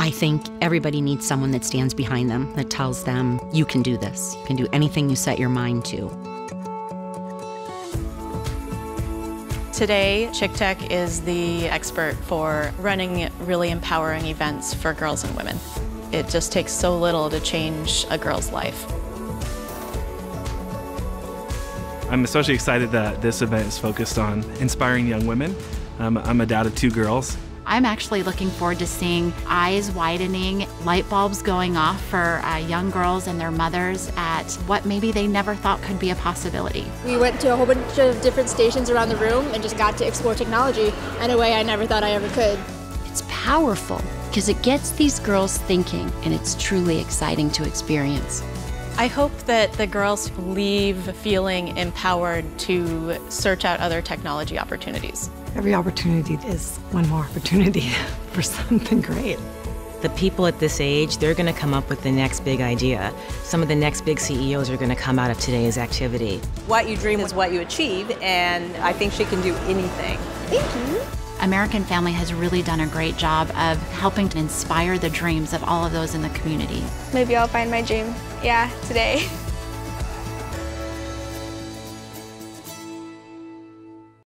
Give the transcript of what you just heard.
I think everybody needs someone that stands behind them, that tells them, you can do this. You can do anything you set your mind to. Today, ChickTech is the expert for running really empowering events for girls and women. It just takes so little to change a girl's life. I'm especially excited that this event is focused on inspiring young women. I'm a dad of 2 girls. I'm actually looking forward to seeing eyes widening, light bulbs going off for young girls and their mothers at what maybe they never thought could be a possibility. We went to a whole bunch of different stations around the room and just got to explore technology in a way I never thought I ever could. It's powerful because it gets these girls thinking, and it's truly exciting to experience. I hope that the girls leave feeling empowered to search out other technology opportunities. Every opportunity is one more opportunity for something great. The people at this age, they're going to come up with the next big idea. Some of the next big CEOs are going to come out of today's activity. What you dream is what you achieve, and I think she can do anything. Thank you. American Family has really done a great job of helping to inspire the dreams of all of those in the community. Maybe I'll find my dream, yeah, today.